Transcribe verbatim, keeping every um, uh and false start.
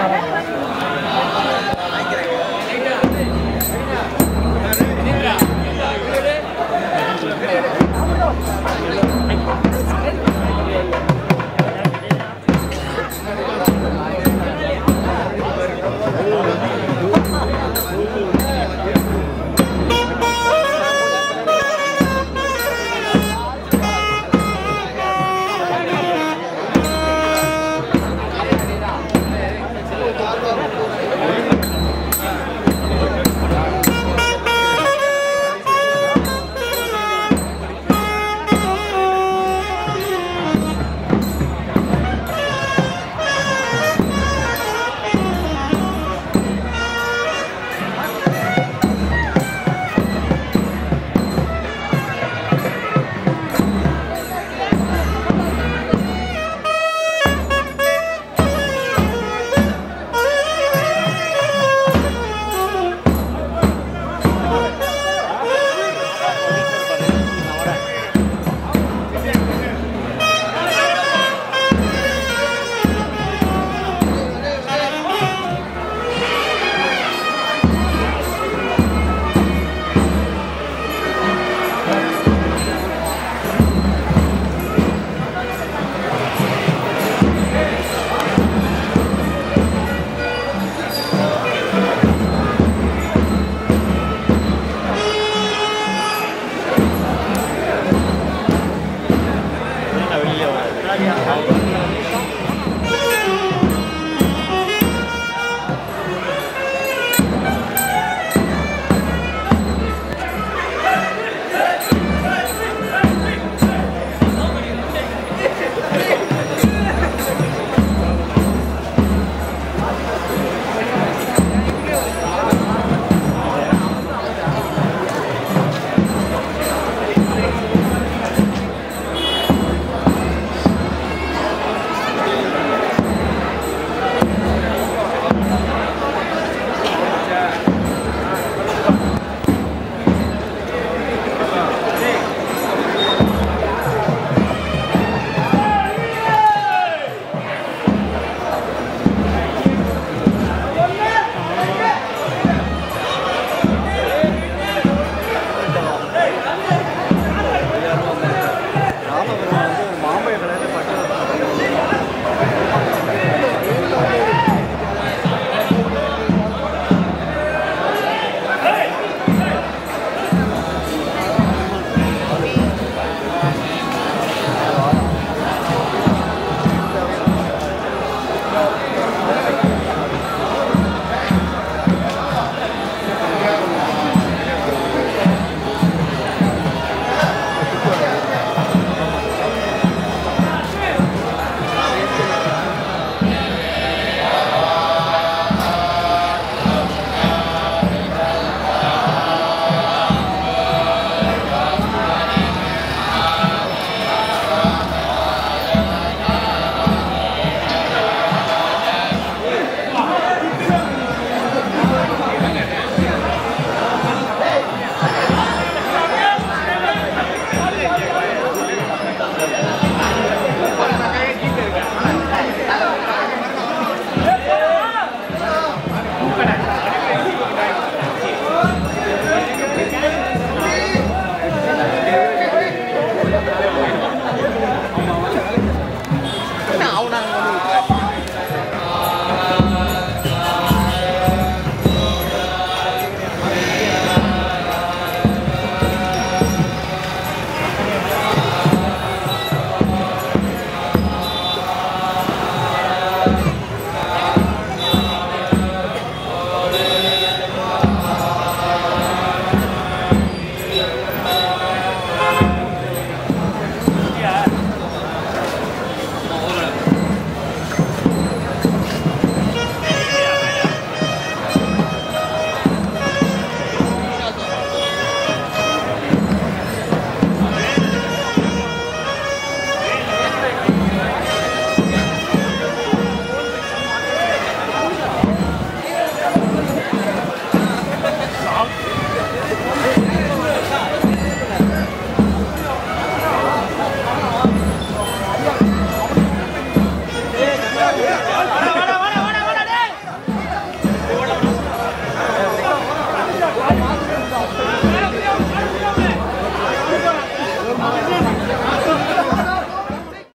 I don't know.